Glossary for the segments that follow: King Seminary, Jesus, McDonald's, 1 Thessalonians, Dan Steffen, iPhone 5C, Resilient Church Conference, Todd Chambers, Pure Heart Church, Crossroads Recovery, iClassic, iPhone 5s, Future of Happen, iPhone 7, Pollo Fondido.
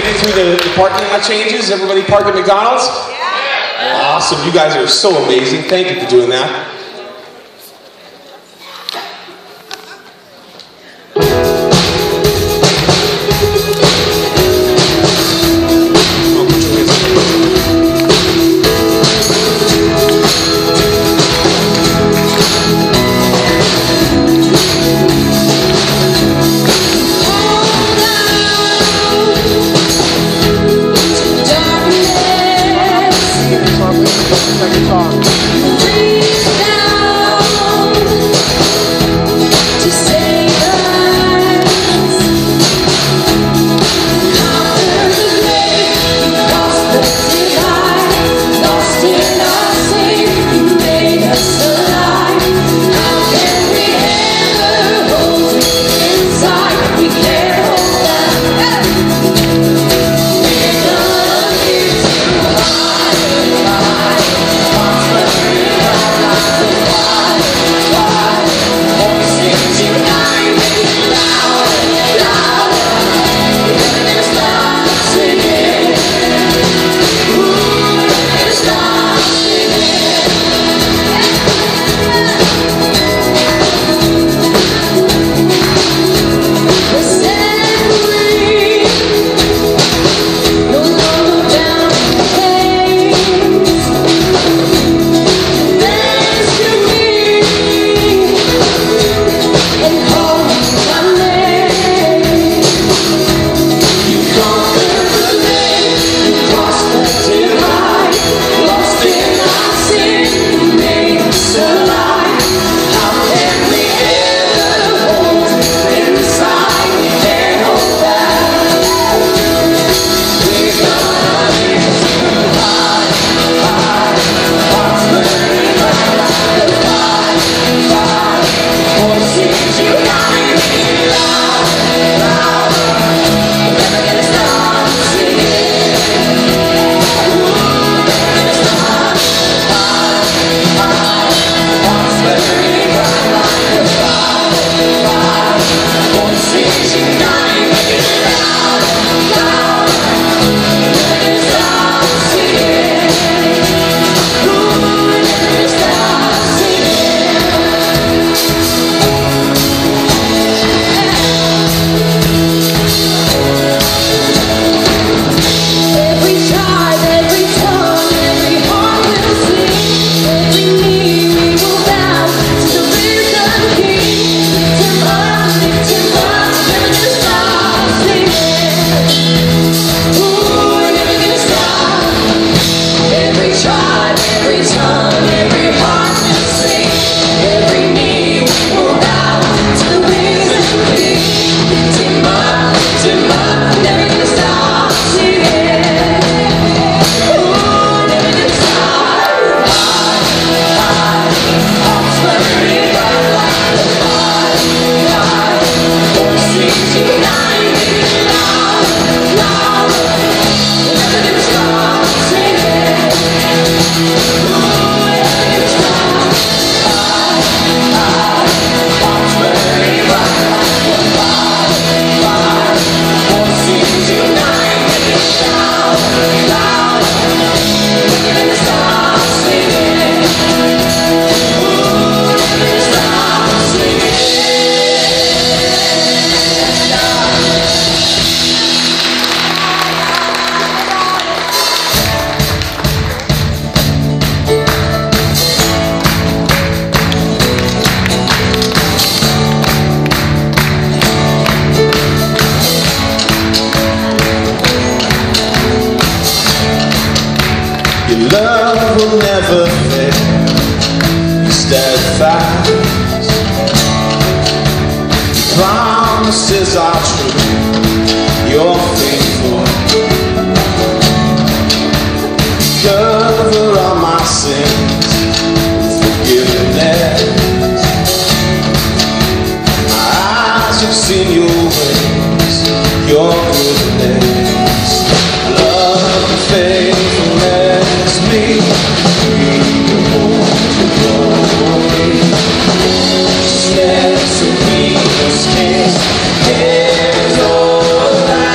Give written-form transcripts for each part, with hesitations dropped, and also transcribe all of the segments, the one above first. make it through the parking lot changes? Everybody park at McDonald's? Yeah. Awesome. You guys are so amazing. Thank you for doing that. It's all around.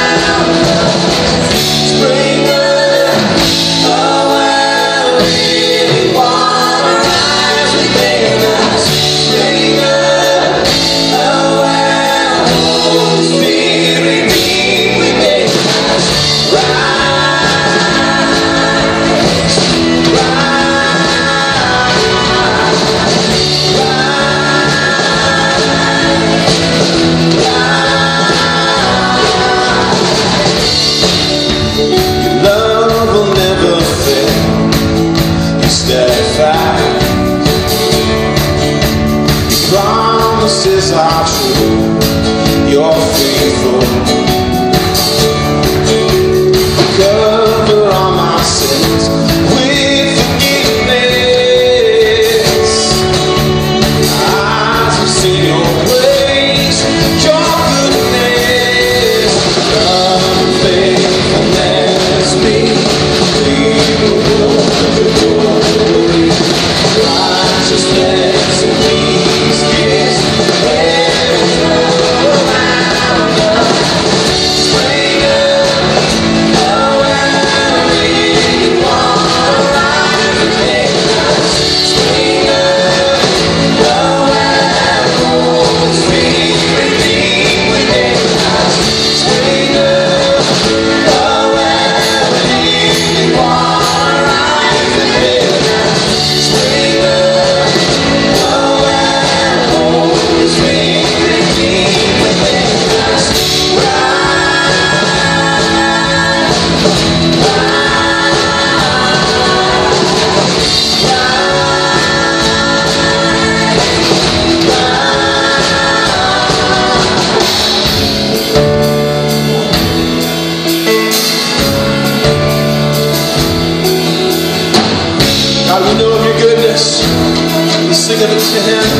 sing it to Him.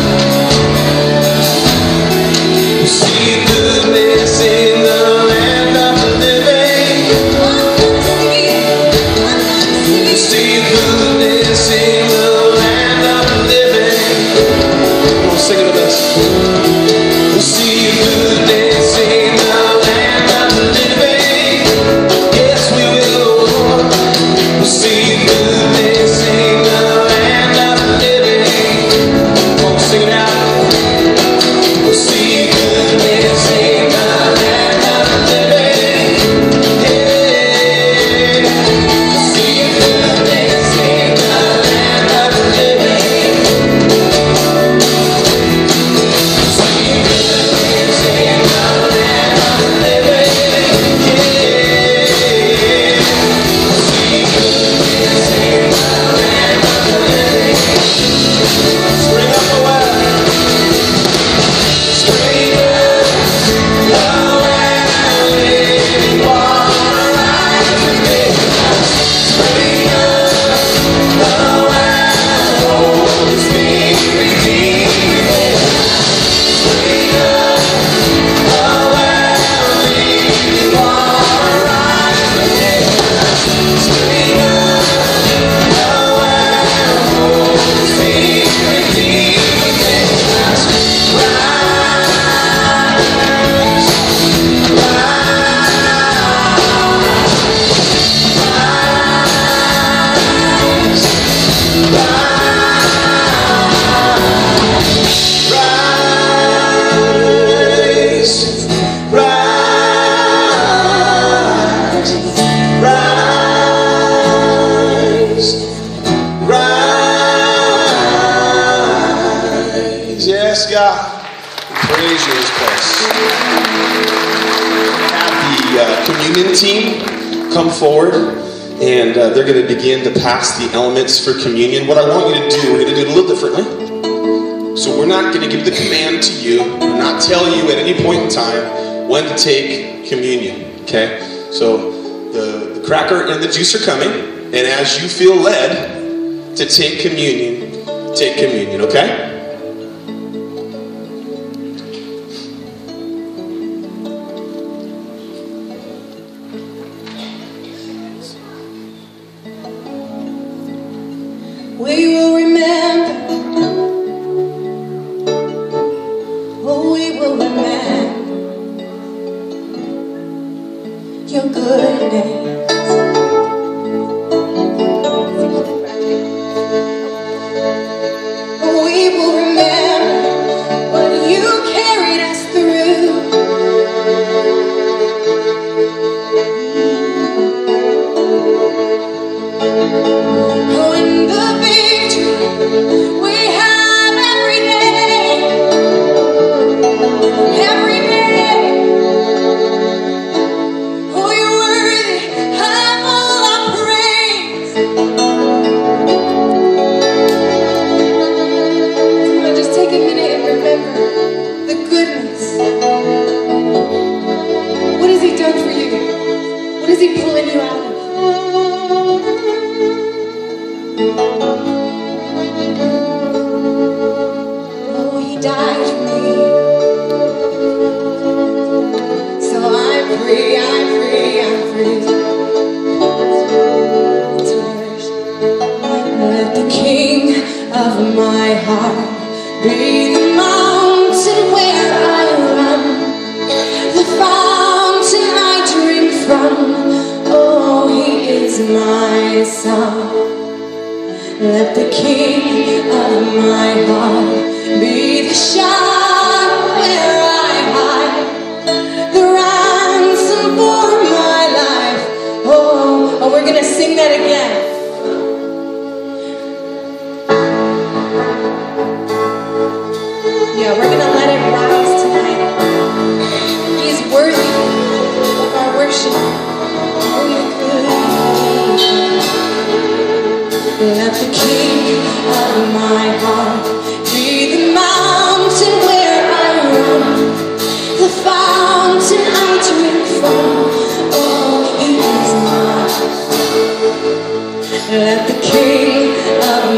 We see goodness in the land of the living. We see goodness in the land of the living. Come on, sing it with us. We see goodness in the land of the living. Yes, we will, Lord. We see goodness in the land. They're going to begin to pass the elements for communion. What I want you to do, we're going to do it a little differently. So we're not going to give the command to you. We're not telling you at any point in time when to take communion. Okay? So the cracker and the juice are coming. And as you feel led to take communion. Okay? Let the King of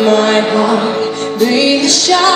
my heart be the shine.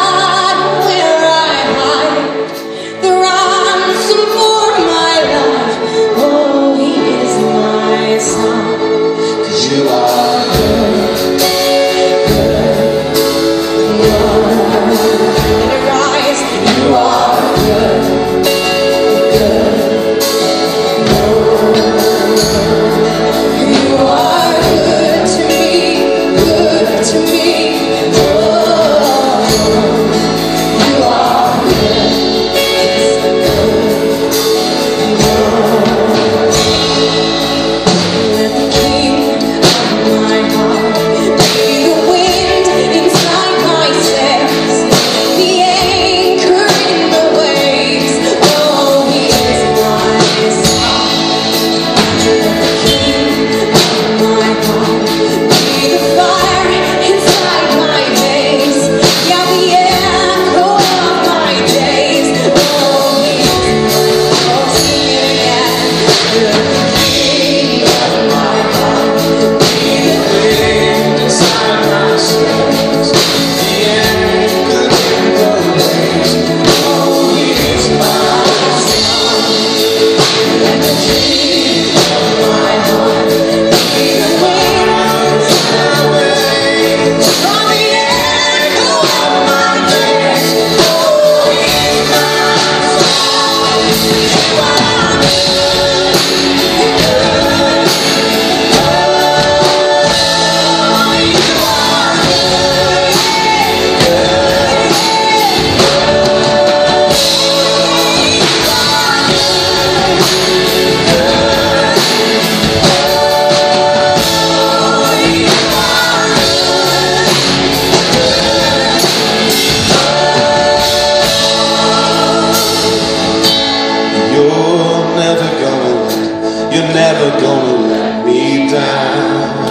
never gonna let me down.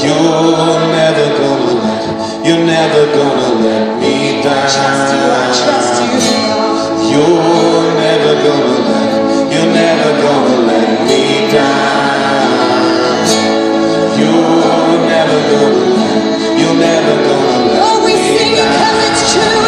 You're never gonna let me down. You're never gonna let me down. You're never gonna let me down. Oh, we sing it 'cause it's true,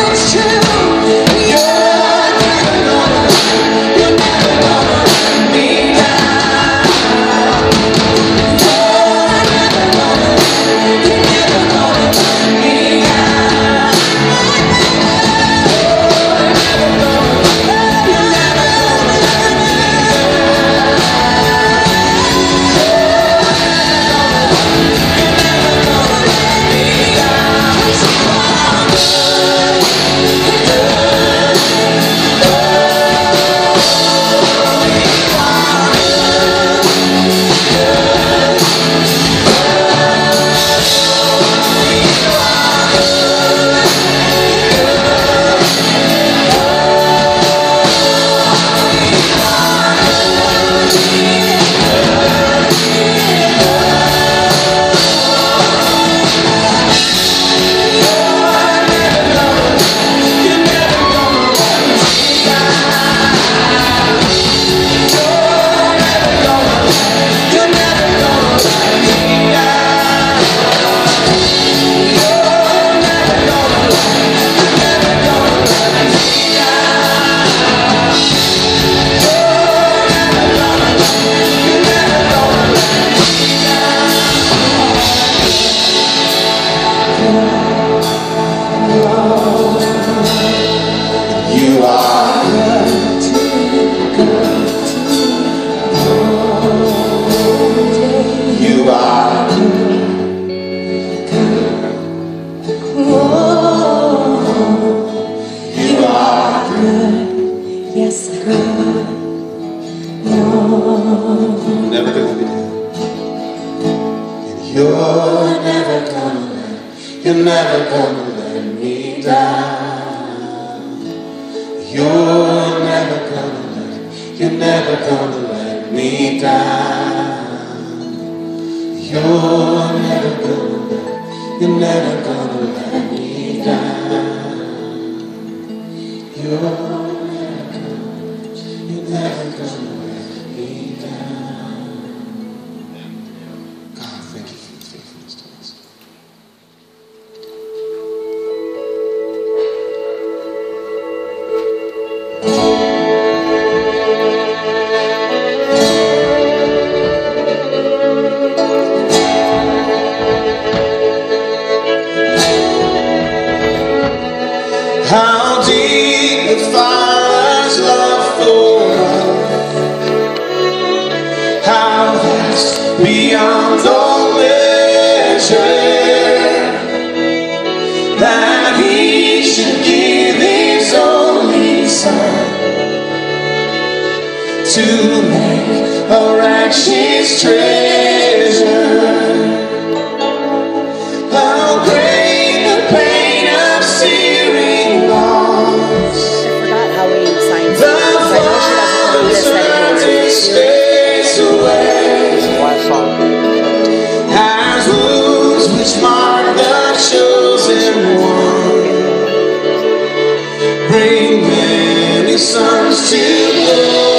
sons to glory.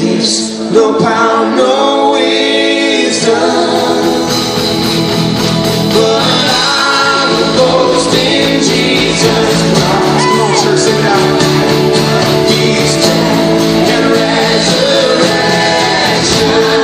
gifts, no power, no wisdom. But I will boast in Jesus Christ. Come on, church, sing it out. He's death and resurrection.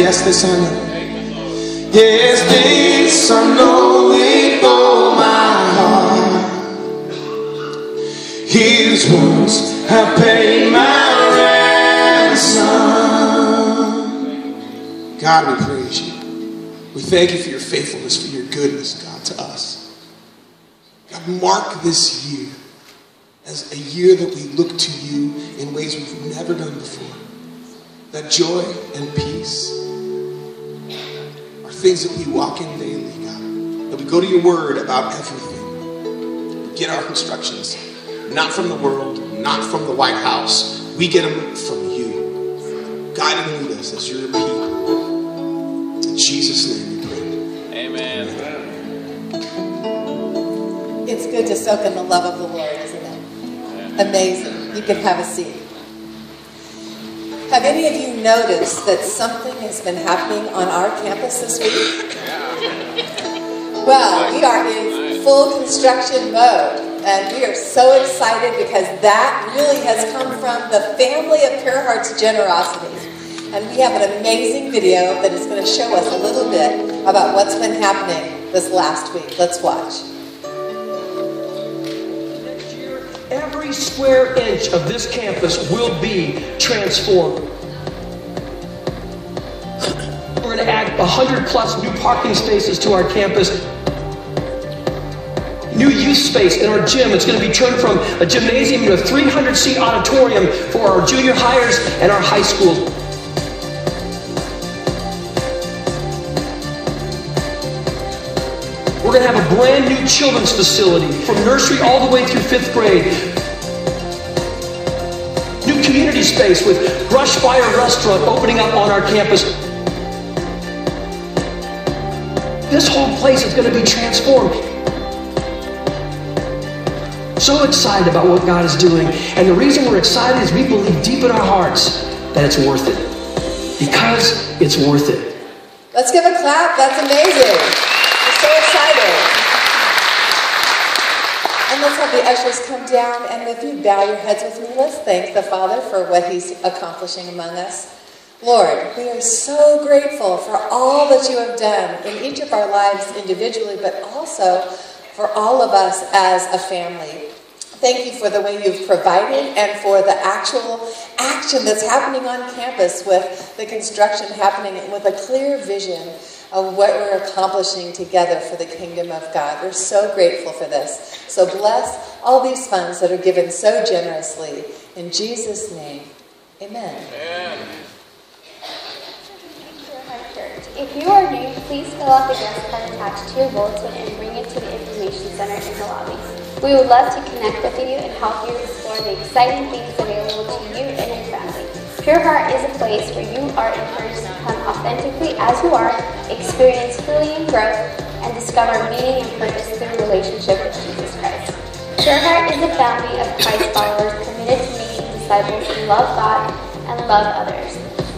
Yes, this I know. Yes, this I know with all my heart. His wounds have paid my ransom. God, we praise you. We thank you for your faithfulness, for your goodness, God, to us. God, mark this year as a year that we look to you in ways we've never done before. That joy and peace are things that we walk in daily, God. That we go to your word about everything. We get our instructions, not from the world, not from the White House. We get them from you. God, and lead us as your people. In Jesus' name we pray. Amen. Amen. It's good to soak in the love of the Lord, isn't it? Yeah. Amazing. You can have a seat. Have any of you noticed that something has been happening on our campus this week? Well, we are in full construction mode, and we are so excited because that really has come from the family of Pure Heart's generosity. And we have an amazing video that is going to show us a little bit about what's been happening this last week. Let's watch. Every square inch of this campus will be transformed. We're going to add 100 plus new parking spaces to our campus. New youth space in our gym. It's going to be turned from a gymnasium to a 300-seat auditorium for our junior highers and our high schools. We're going to have a brand new children's facility from nursery all the way through 5th grade. New community space with Brush Fire Restaurant opening up on our campus. This whole place is going to be transformed. So excited about what God is doing. And the reason we're excited is we believe deep in our hearts that it's worth it. Because it's worth it. Let's give a clap. That's amazing. So excited. And let's have the ushers come down, and if you bow your heads with me, let's thank the Father for what he's accomplishing among us. Lord, we are so grateful for all that you have done in each of our lives individually, but also for all of us as a family. Thank you for the way you've provided and for the actual action that's happening on campus with the construction happening and with a clear vision of what we're accomplishing together for the kingdom of God. We're so grateful for this. So bless all these funds that are given so generously. In Jesus' name, amen. Amen. If you are new, please fill out the guest card attached to your bulletin and bring it to the information center in the lobby. We would love to connect with you and help you explore the exciting things available to you and your family. Pure Heart is a place where you are encouraged to come authentically as you are, experience healing and growth, and discover meaning and purpose through relationship with Jesus Christ. Pure Heart is a family of Christ followers committed to making disciples who love God and love others.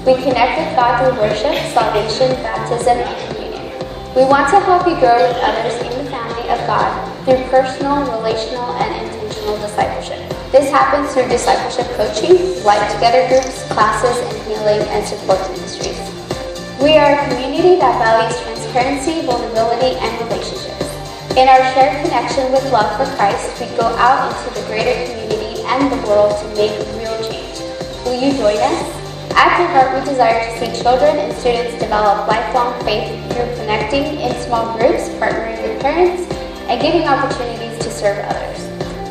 We connect with God through worship, salvation, baptism, and communion. We want to help you grow with others in the family of God through personal, relational, and intentional discipleship. This happens through discipleship coaching, life together groups, classes, and healing and support ministries. We are a community that values transparency transparency, vulnerability, and relationships. In our shared connection with love for Christ, we go out into the greater community and the world to make real change. Will you join us? At Pure Heart, we desire to see children and students develop lifelong faith through connecting in small groups, partnering with parents, and giving opportunities to serve others.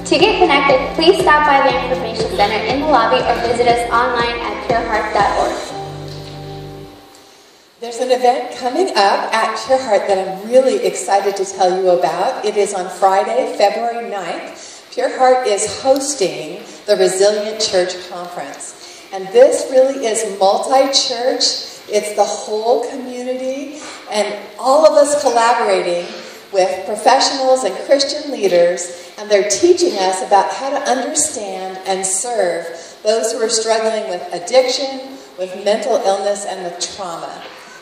To get connected, please stop by the Information Center in the lobby or visit us online at pureheart.org. There's an event coming up at Pure Heart that I'm really excited to tell you about. It is on Friday, February 9th. Pure Heart is hosting the Resilient Church Conference. And this really is multi-church. It's the whole community and all of us collaborating with professionals and Christian leaders. And they're teaching us about how to understand and serve those who are struggling with addiction, with mental illness, and with trauma.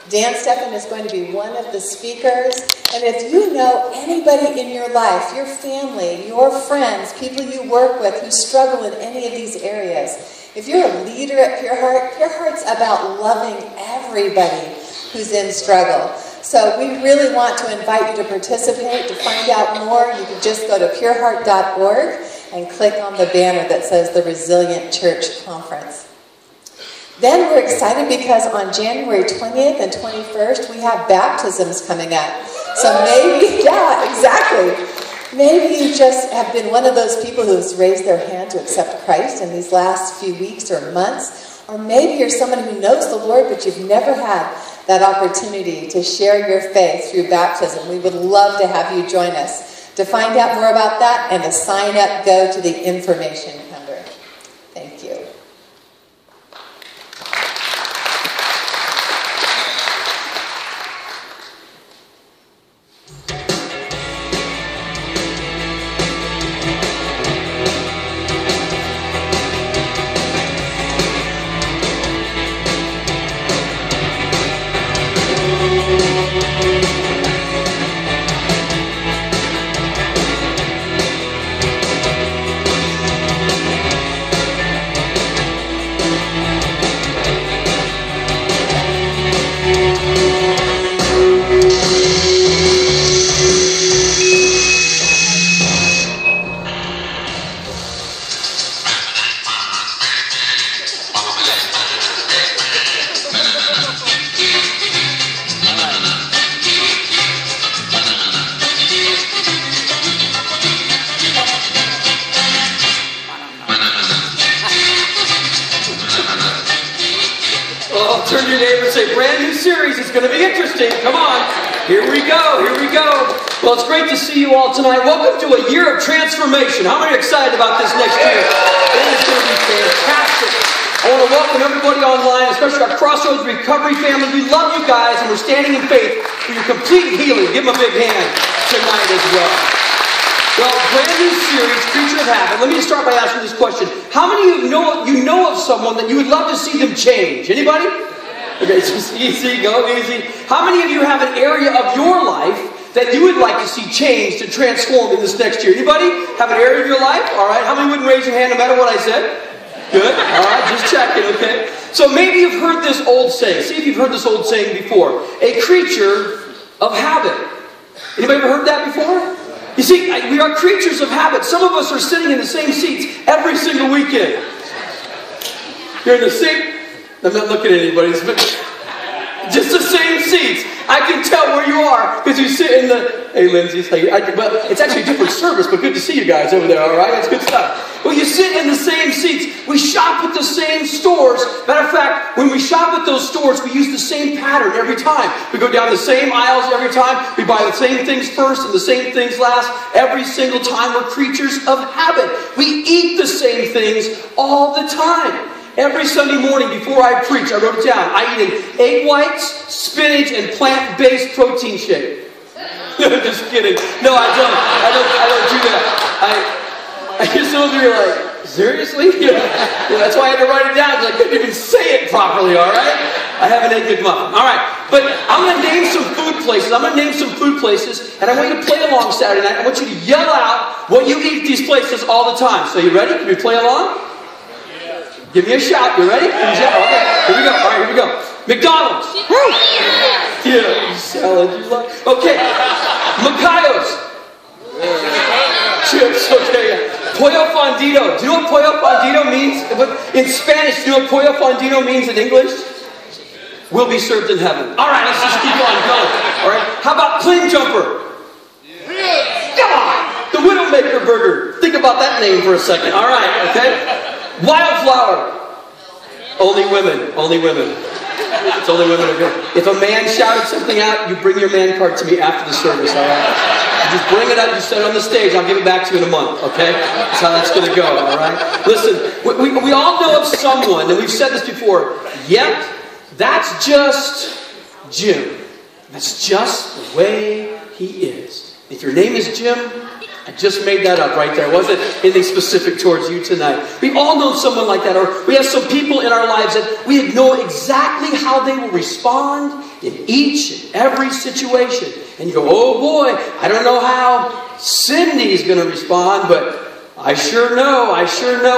Dan Steffen is going to be one of the speakers, and if you know anybody in your life, your family, your friends, people you work with who struggle in any of these areas, if you're a leader at Pure Heart, Pure Heart's about loving everybody who's in struggle. So we really want to invite you to participate. To find out more, you can just go to pureheart.org and click on the banner that says the Resilient Church Conference. Then we're excited because on January 20th and 21st, we have baptisms coming up. So maybe, yeah, exactly. Maybe you just have been one of those people who's raised their hand to accept Christ in these last few weeks or months. Or maybe you're someone who knows the Lord, but you've never had that opportunity to share your faith through baptism. We would love to have you join us. To find out more about that and to sign up, go to the information counter. Thank you. Crossroads Recovery family, we love you guys, and we're standing in faith for your complete healing. Give them a big hand tonight as well. Well, brand new series, Future of Happen. Let me just start by asking this question. How many of you know of someone that you would love to see them change? Anybody? Okay, it's just easy, go easy. How many of you have an area of your life that you would like to see changed and transformed in this next year? Anybody have an area of your life? All right, how many wouldn't raise your hand no matter what I said? Good? All right, just checking, okay? So maybe you've heard this old saying. See if you've heard this old saying before. A creature of habit. Anybody ever heard that before? You see, we are creatures of habit. Some of us are sitting in the same seats every single weekend. You're in the same... I'm not looking at anybody's, but just the same seats. I can tell where you are because you sit in the... Hey, Lindsay. Well, it's actually a different service, but good to see you guys over there, all right? That's good stuff. Well, you sit in the same seats. We shop at the same stores. Matter of fact, when we shop at those stores, we use the same pattern every time. We go down the same aisles every time. We buy the same things first and the same things last. Every single time, we're creatures of habit. We eat the same things all the time. Every Sunday morning before I preach, I wrote it down, I eat an egg whites, spinach, and plant-based protein shake. Just kidding. No, I don't do that. I just know that you're like, seriously? Yeah, that's why I had to write it down, because I couldn't even say it properly, all right? I have an egg McMuffin. All right, but I'm going to name some food places. I'm going to name some food places, and I want you to play along Saturday night. I want you to yell out what you eat at these places all the time. So you ready? Can we play along? Give me a shout. You ready? Give me a shout. Okay. Here we go. All right, here we go. McDonald's. Yeah, salad. You love. Okay. Lucayos. Chips. Okay. Pollo Fondido. Do you know what Pollo Fondido means? In Spanish, do you know what Pollo Fondido means in English? Will be served in heaven. All right, let's just keep on going. All right. How about Clean Jumper? Come on. The Widowmaker Burger. Think about that name for a second. All right. Okay. Wildflower. Only women. Only women. It's only women are good. If a man shouted something out, you bring your man card to me after the service, all right? You just bring it up, you set it on the stage, I'll give it back to you in a month, okay? That's how that's going to go, all right? Listen, we all know of someone, and we've said this before, yep, that's just Jim. That's just the way he is. If your name is Jim, I just made that up right there. Wasn't anything specific towards you tonight. We all know someone like that, or we have some people in our lives that we know exactly how they will respond in each and every situation. And you go, oh boy, I don't know how Cindy's going to respond, but I sure know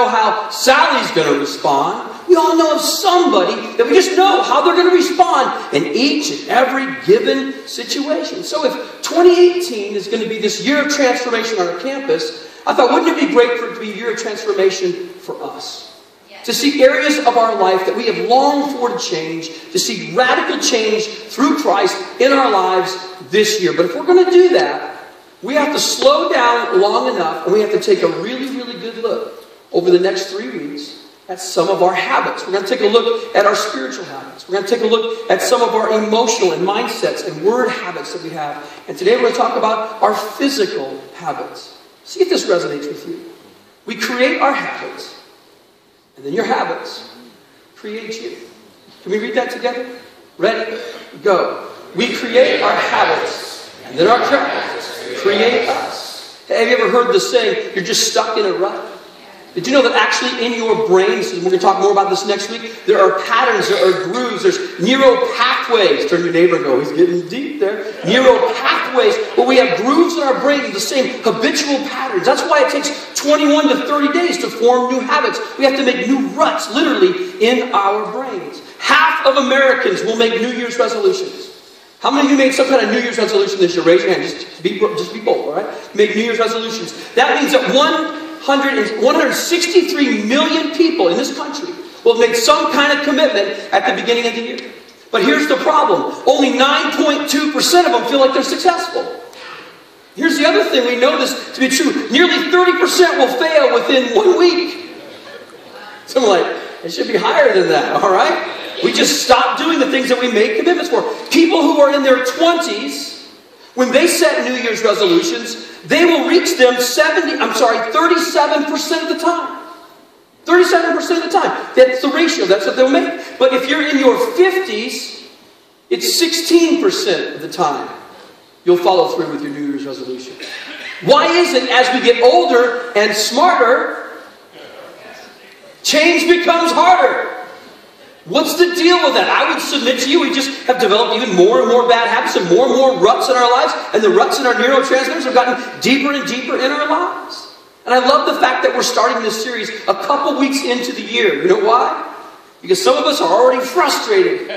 how Sally's going to respond. We all know of somebody that we just know how they're going to respond in each and every given situation. So if 2018 is going to be this year of transformation on our campus, I thought, wouldn't it be great for it to be a year of transformation for us? Yes. To see areas of our life that we have longed for to change, to see radical change through Christ in our lives this year. But if we're going to do that, we have to slow down long enough, and we have to take a really, really good look over the next 3 weeks at some of our habits. We're going to take a look at our spiritual habits. We're going to take a look at some of our emotional and mindsets and word habits that we have. And today we're going to talk about our physical habits. See if this resonates with you. We create our habits, and then your habits create you. Can we read that together? Ready? Go. We create our habits, and then our habits create us. Have you ever heard the saying, you're just stuck in a rut? Did you know that actually in your brains, and we're going to talk more about this next week, there are patterns, there are grooves, there's neural pathways. Turn to your neighbor and go, he's getting deep there. Neural pathways. But we have grooves in our brains, the same habitual patterns. That's why it takes 21 to 30 days to form new habits. We have to make new ruts, literally, in our brains. Half of Americans will make New Year's resolutions. How many of you made some kind of New Year's resolution this year? Raise your hand. Just be bold, all right? Make New Year's resolutions. That means that 163 million people in this country will make some kind of commitment at the beginning of the year. But here's the problem. Only 9.2% of them feel like they're successful. Here's the other thing. We know this to be true. Nearly 30% will fail within 1 week. So I'm like, it should be higher than that, all right? We just stop doing the things that we make commitments for. People who are in their 20s, when they set New Year's resolutions, they will reach them 37% of the time. 37% of the time. That's the ratio. That's what they'll make. But if you're in your 50s, it's 16% of the time you'll follow through with your New Year's resolution. Why is it as we get older and smarter, change becomes harder? What's the deal with that? I would submit to you, we just have developed even more and more bad habits and more ruts in our lives. And the ruts in our neurotransmitters have gotten deeper and deeper in our lives. And I love the fact that we're starting this series a couple weeks into the year. You know why? Because some of us are already frustrated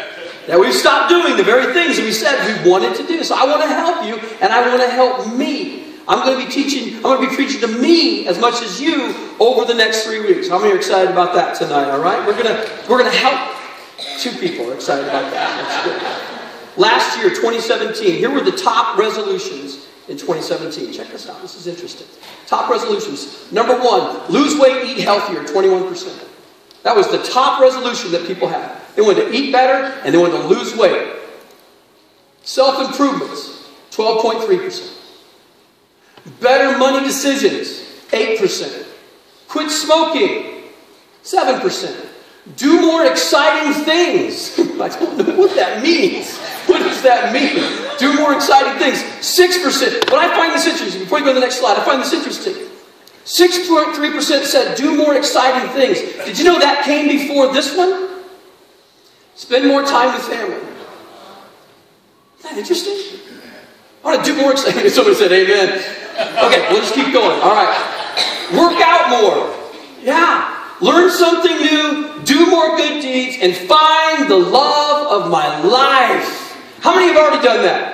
that we've stopped doing the very things that we said we wanted to do. So I want to help you, and I want to help me. I'm going to be preaching to me as much as you over the next 3 weeks. How many are excited about that tonight? All right? We're going to help. 2 people are excited about that. That's good. Last year, 2017, here were the top resolutions in 2017. Check this out. This is interesting. Top resolutions. Number 1, lose weight, eat healthier, 21%. That was the top resolution that people had. They wanted to eat better, and they wanted to lose weight. Self-improvements, 12.3%. Better money decisions, 8%. Quit smoking, 7%. Do more exciting things. I don't know what that means. What does that mean? Do more exciting things. 6%. But I find this interesting. Before you go to the next slide, I find this interesting. 6.3% said do more exciting things. Did you know that came before this one? Spend more time with family. Isn't that interesting? I want to do more exciting things. Somebody said amen. Okay, we'll just keep going. All right. Work out more. Yeah. Learn something new, do more good deeds, and find the love of my life. How many have already done that?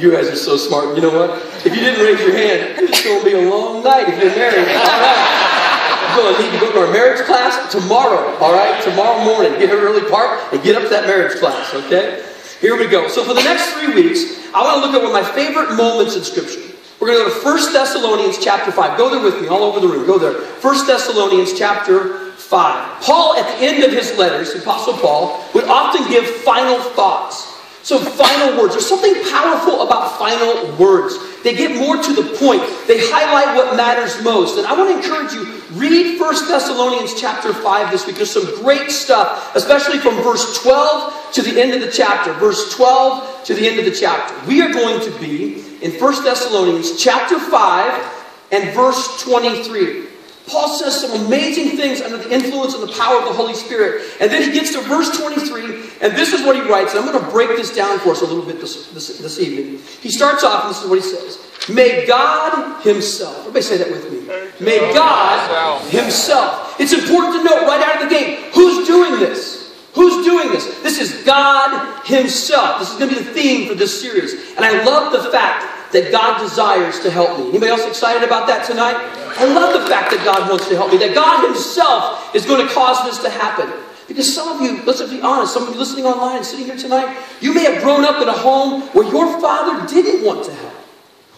You guys are so smart. You know what? If you didn't raise your hand, it's going to be a long night if you're married. All right. You're going to need to go to our marriage class tomorrow. All right? Tomorrow morning. Get up early, park, and get up to that marriage class. Okay? Here we go. So for the next 3 weeks, I want to look at one of my favorite moments in Scripture. We're going to go to 1 Thessalonians chapter 5. Go there with me all over the room. Go there. 1 Thessalonians chapter 5. Paul, at the end of his letters, the Apostle Paul, would often give final thoughts. So final words. There's something powerful about final words. They get more to the point. They highlight what matters most. And I want to encourage you, read 1 Thessalonians chapter 5 this week. There's some great stuff, especially from verse 12 to the end of the chapter. Verse 12 to the end of the chapter. We are going to be in 1 Thessalonians chapter 5 and verse 23. Paul says some amazing things under the influence and the power of the Holy Spirit. And then he gets to verse 23, and this is what he writes. And I'm going to break this down for us a little bit this evening. He starts off, and this is what he says. May God himself. Everybody say that with me. May God himself. It's important to note right out of the gate, who's doing this? Who's doing this? This is God himself. This is going to be the theme for this series. And I love the fact that God desires to help me. Anybody else excited about that tonight? I love the fact that God wants to help me. That God himself is going to cause this to happen. Because some of you, let's be honest, some of you listening online and sitting here tonight, you may have grown up in a home where your father didn't want to help.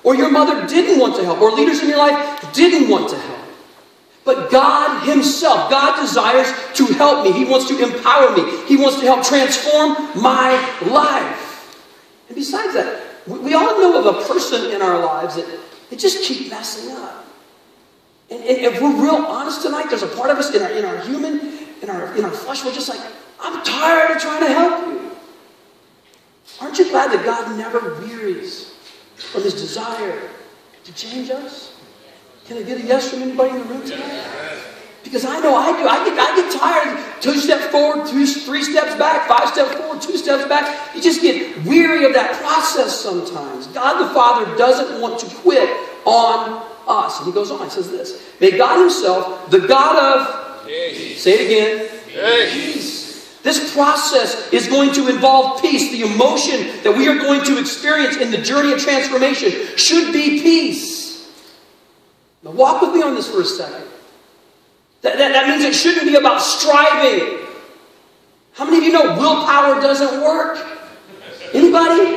Or your mother didn't want to help. Or leaders in your life didn't want to help. But God himself, God desires to help me. He wants to empower me. He wants to help transform my life. And besides that, we all know of a person in our lives that they just keep messing up. And if we're real honest tonight, there's a part of us in our human, in our flesh, we're just like, I'm tired of trying to help you. Aren't you glad that God never wearies of his desire to change us? Can I get a yes from anybody in the room tonight? Because I know I do. I get tired. 2 steps forward, 3 steps back, 5 steps forward, 2 steps back. You just get weary of that process sometimes. God the Father doesn't want to quit on us. And he goes on. He says this. May God himself, the God of peace. Say it again. Peace. This process is going to involve peace. The emotion that we are going to experience in the journey of transformation should be peace. Now walk with me on this for a second. That means it shouldn't be about striving. How many of you know willpower doesn't work? Anybody?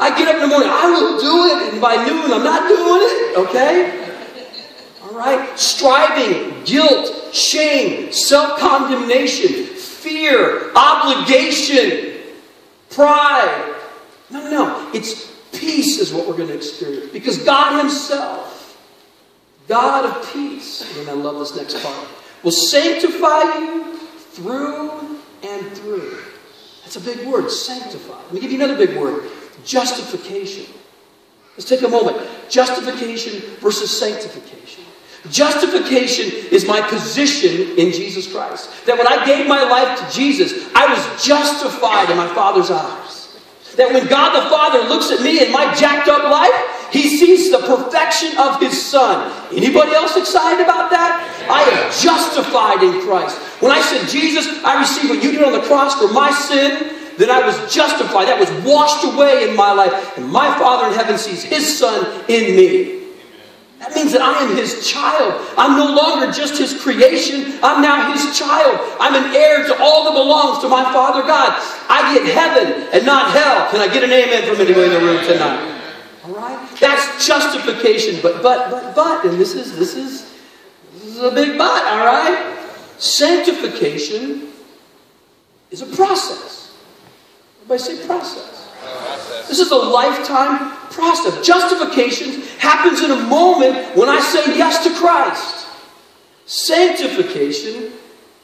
I get up in the morning, I will do it, and by noon I'm not doing it, okay? All right? Striving, guilt, shame, self-condemnation, fear, obligation, pride. No. It's peace is what we're going to experience. Because God himself, God of peace, and I love this next part, will sanctify you through and through. That's a big word, sanctify. Let me give you another big word, justification. Let's take a moment. Justification versus sanctification. Justification is my position in Jesus Christ. That when I gave my life to Jesus, I was justified in my Father's eyes. That when God the Father looks at me in my jacked up life, he sees the perfection of his Son. Anybody else excited about that? I am justified in Christ. When I said, Jesus, I received what you did on the cross for my sin, then I was justified. That was washed away in my life. And my Father in heaven sees his Son in me. That means that I am his child. I'm no longer just his creation. I'm now his child. I'm an heir to all that belongs to my Father God. I get heaven and not hell. Can I get an amen from anybody in the room tonight? Right? That's justification, but, and this is a big but, all right? Sanctification is a process. Everybody say process. This is a lifetime process. Justification happens in a moment when I say yes to Christ. Sanctification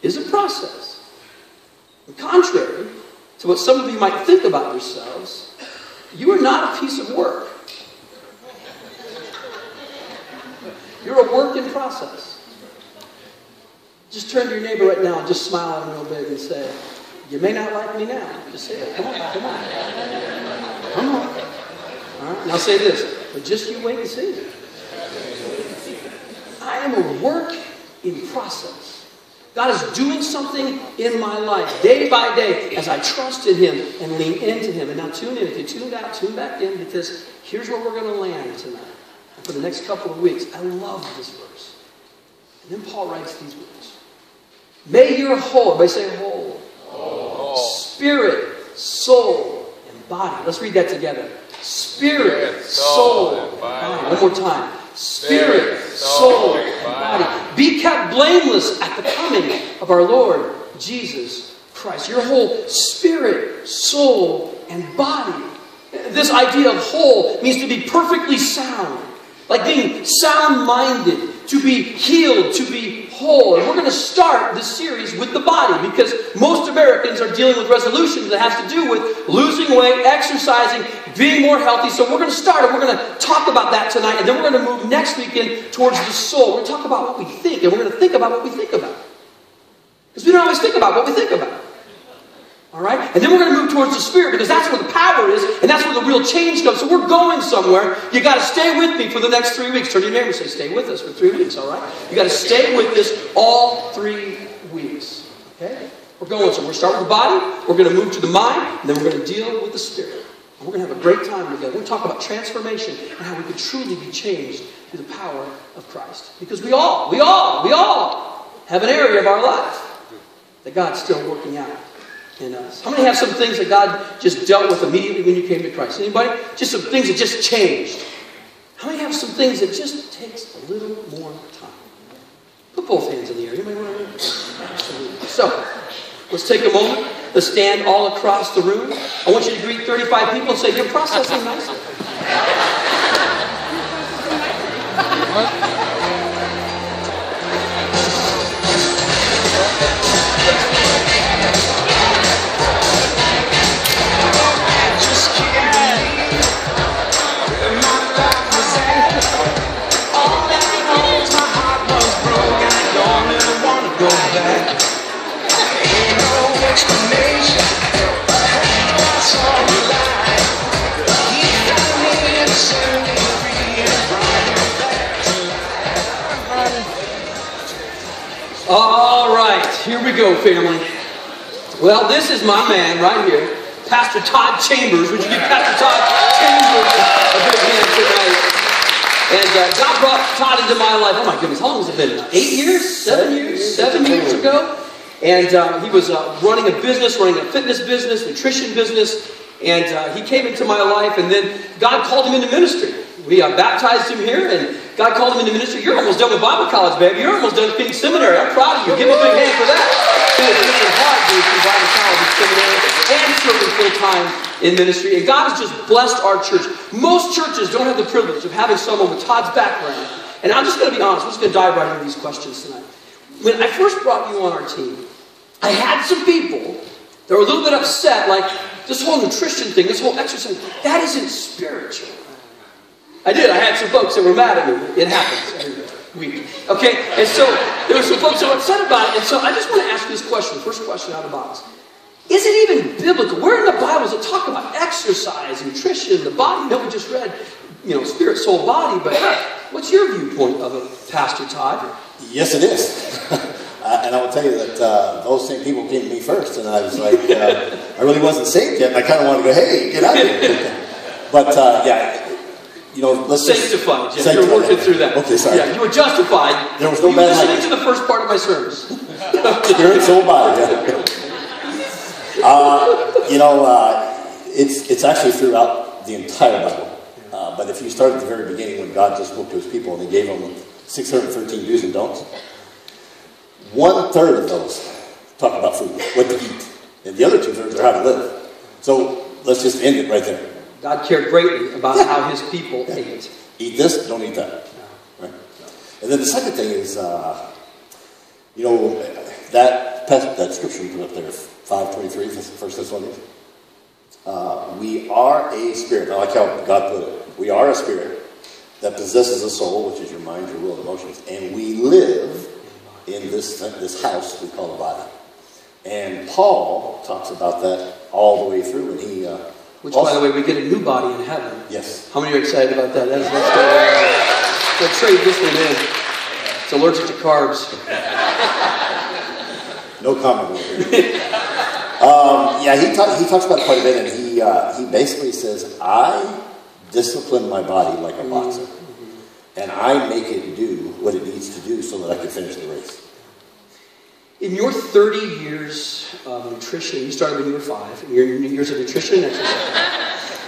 is a process. And contrary to what some of you might think about yourselves, you are not a piece of work. You're a work in process. Just turn to your neighbor right now and just smile at him real big and say, you may not like me now. Just say it. Come on. All right, now say this, but just you wait and see. I am a work in process. God is doing something in my life day by day as I trust in Him and lean into Him. And now tune in. If you tuned out, tune back in, because here's where we're going to land tonight for the next couple of weeks. I love this verse. And then Paul writes these words. May your whole, everybody say whole, whole. Spirit, soul, and body. Let's read that together. Spirit, soul, and body. One more time. Spirit, soul, and body. Be kept blameless at the coming of our Lord Jesus Christ. Your whole spirit, soul, and body. This idea of whole means to be perfectly sound. Like being sound-minded, to be healed, to be whole. And we're going to start this series with the body, because most Americans are dealing with resolutions that has to do with losing weight, exercising, being more healthy. So we're going to start, and we're going to talk about that tonight, and then we're going to move next weekend towards the soul. We're going to talk about what we think, and we're going to think about what we think about. Because we don't always think about what we think about. All right? And then we're going to move towards the spirit, because that's where the power is, and that's where the real change comes. So we're going somewhere. You got to stay with me for the next 3 weeks. Turn to your neighbor and say, stay with us for 3 weeks, all right? You got to stay with us all 3 weeks, okay? We're going somewhere. We're starting with the body, we're going to move to the mind, and then we're going to deal with the spirit. And we're going to have a great time together. We're going to talk about transformation and how we can truly be changed through the power of Christ. Because we all have an area of our life that God's still working out in us. How many have some things that God just dealt with immediately when you came to Christ? Anybody? Just some things that just changed. How many have some things that just takes a little more time? Put both hands in the air. Anybody want to move? Absolutely. So, let's take a moment. Let's stand all across the room. I want you to greet 35 people and say, you're processing nicely. Here we go, family. Well, this is my man right here, Pastor Todd Chambers. Would you give Pastor Todd Chambers a big hand tonight? And God brought Todd into my life. Oh my goodness, how long has it been? 7 years ago. And he was running a business, running a fitness business, nutrition business. And he came into my life, and then God called him into ministry. We baptized him here, and God called him into ministry. You're almost done with Bible college, baby. You're almost done with King Seminary. I'm proud of you. Give him a big hand for that. He was working hard in Bible college and seminary and serving full-time in ministry. And God has just blessed our church. Most churches don't have the privilege of having someone with Todd's background. And I'm just going to be honest. I'm just going to dive right into these questions tonight. When I first brought you on our team, I had some people that were a little bit upset, like this whole nutrition thing, this whole exercise, that isn't spiritual. I did. I had some folks that were mad at me. It happens every week. Okay? And so there were some folks that were upset about it. And so I just want to ask this question. First question out of the box. Is it even biblical? Where in the Bible does it talk about exercise, nutrition, the body? No, we just read, you know, spirit, soul, body. But what's your viewpoint of it, Pastor Todd? Yes, it is. And I will tell you that those same people came to me first. And I was like, I really wasn't saved yet. And I kind of wanted to go, hey, get out of here. But, yeah. You know, let's sanctified. Yeah, you're working through that. Okay, sorry. Yeah, you were justified. There was no you bad listening to the first part of my service. Spirit, soul, body. Yeah. You know, it's actually throughout the entire Bible. But if you start at the very beginning, when God just looked to His people and He gave them 613 do's and don'ts, 1/3 of those talk about food, what to eat, and the other 2/3 are how to live. So let's just end it right there. God cared greatly about how His people ate. Eat this, don't eat that. No. Right? No. And then the second thing is, you know, that scripture we put up there, 5:23, 1 Thessalonians. We are a spirit. I like how God put it. We are a spirit that possesses a soul, which is your mind, your will, and emotions. And we live in this house we call a body. And Paul talks about that all the way through, and he... Which, also, by the way, we get a new body in heaven. Yes. How many are excited about that? That's what's going on. So trade this one in. It's allergic to carbs. No comment over here. Yeah, he talks about it quite a bit, and he basically says, I discipline my body like a boxer, and I make it do what it needs to do so that I can finish the race. In your 30 years of nutrition, you started when you were 5, in your years of nutrition and exercise,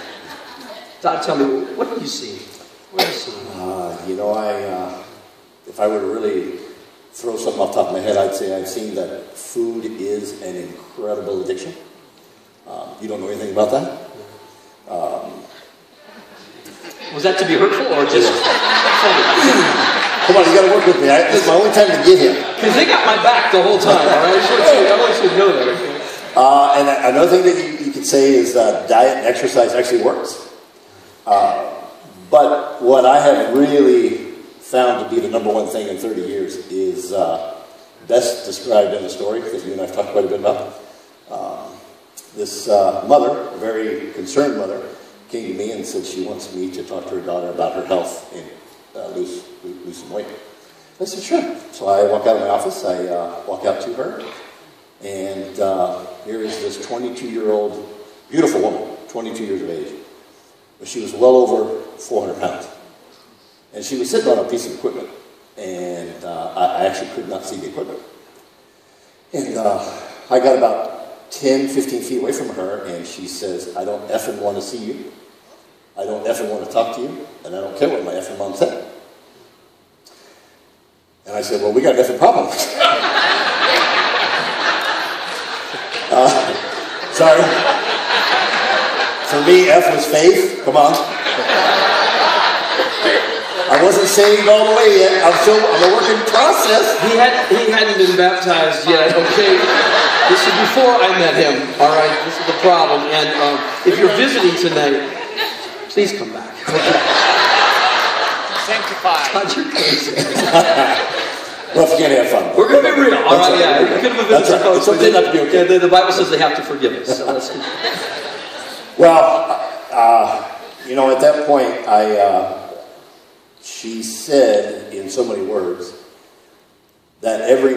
Todd, tell me, what do you see? What do you see? You know, if I were to really throw something off the top of my head, I'd say I've seen that food is an incredible addiction. You don't know anything about that? Was that to be hurtful or just... Come on, you got to work with me. This is my only time to get here. Because they got my back the whole time, all right? I want you to know that. And another thing that you could say is diet and exercise actually works. But what I have really found to be the #1 thing in 30 years is best described in a story that you and I have talked quite a bit about. This mother, a very concerned mother, came to me and said she wants me to talk to her daughter about her health and lose some weight. I said, sure. So I walk out of my office, I walk out to her, and here is this 22-year-old, beautiful woman, 22 years of age. But she was well over 400 pounds. And she was sitting on a piece of equipment, and I actually could not see the equipment. And I got about 10, 15 feet away from her, and she says, I don't effing want to see you, I don't effing want to talk to you, and I don't care what my effing mom said. And I said, well, we got an effing problem. Sorry. For me, F was faith. Come on. I wasn't saved all the way yet. I'm still on the working process. He hadn't been baptized yet. Okay, this is before I met him. All right, this is the problem. And if you're visiting tonight, please come back. Okay. Sanctified. Well, if you can't have fun. We're gonna be real. All right, yeah. We're gonna be visiting folks. The Bible says they have to forgive us. So let's well, you know, at that point, she said, in so many words, that every